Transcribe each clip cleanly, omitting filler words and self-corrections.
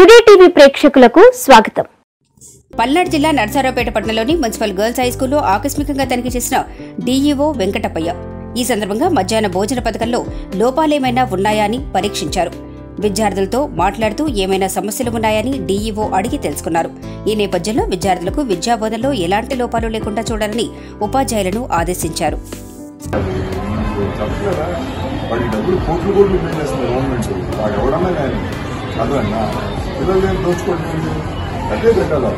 Today TV ప్రేక్షకులకు స్వాగతం. పల్నాడు జిల్లా నర్సారావుపేట పట్టణంలోని మున్సిపల్ గర్ల్స్ హై స్కూల్లో ఆకస్మికంగా తనిఖీ చేసిన డీఈఓ వెంకటప్పయ్య ఈ సందర్భంగా మధ్యాహ్న భోజన పథకంలో లోపాలేమైనా ఉన్నాయా అని పరీక్షించారు. విద్యార్థులతో మాట్లాడుతూ ఏమైనా సమస్యలు ఉన్నాయని డీఈఓ అడిగి తెలుసుకున్నారు. ఈ నేపథ్యంలో విద్యార్థులకు విద్యాబోధనలో ఎలాంటి లోపాలు లేకుండా చూడాలని ఉపాధ్యాయులను ఆదేశించారు. అదన్నా పిల్లలు దోచుకోండి అదే పెట్టాలి.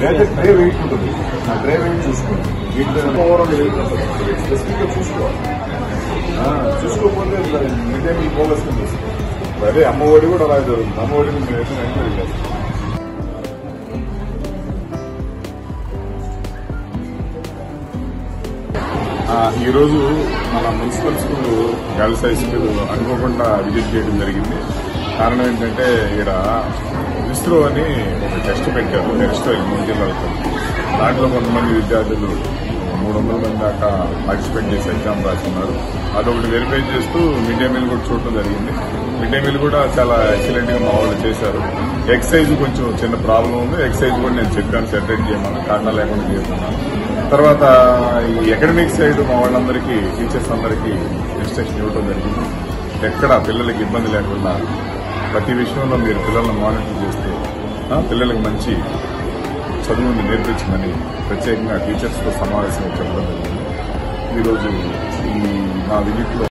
లేదా ట్రై వెయిట్ ఉంటుంది, ఆ ట్రై వెయిట్ చూసుకోండి. స్పెసిఫిక్గా చూసుకోవాలి, చూసుకోకపోతే మీడియా మీకు ఫోకస్ ఉంటుంది. అదే అమ్మఒడి కూడా అలా జరుగుతుంది. అమ్మఒడి మీరైతే ఎంక్వైరీ చేస్తాం. ఈరోజు మన municipal school girls high school అనుకోకుండా విజిట్ చేయడం జరిగింది. కారణం ఏంటంటే ఇక్కడ విస్రో అని ఒక టెస్ట్ పెట్టారు. నెక్స్ట్ 3 జిల్లాలతో దాంట్లో కొంతమంది విద్యార్థులు 300 మంది దాకా పార్టిసిపేట్ చేసి ఎగ్జామ్ రాస్తున్నారు. అదొకటి వెరిఫై చేస్తూ మిడ్ డే మీల్ కూడా చూడటం జరిగింది. మిడ్ డే మీల్ కూడా చాలా ఎక్సలెంట్గా మా వాళ్ళు చేశారు. ఎక్సైజ్ కొంచెం చిన్న ప్రాబ్లం ఉంది. ఎక్సైజ్ కూడా నేను చెప్పాను, సెపరేట్ చేయమని, కారణాలు లేకుండా చేస్తున్నాను. తర్వాత ఈ అకాడమిక్ సైడ్ మా వాళ్ళందరికీ, టీచర్స్ అందరికీ ఇన్స్ట్రక్షన్ ఇవ్వడం జరిగింది. ఎక్కడ పిల్లలకి ఇబ్బంది లేకుండా ప్రతి విషయంలో మీరు పిల్లలను మానిటర్ చేస్తే పిల్లలకు మంచి చదువుని నేర్పించమని ప్రత్యేకంగా టీచర్స్తో సమావేశం చెప్పడం జరిగింది. ఈరోజు ఈ నా విజిట్లో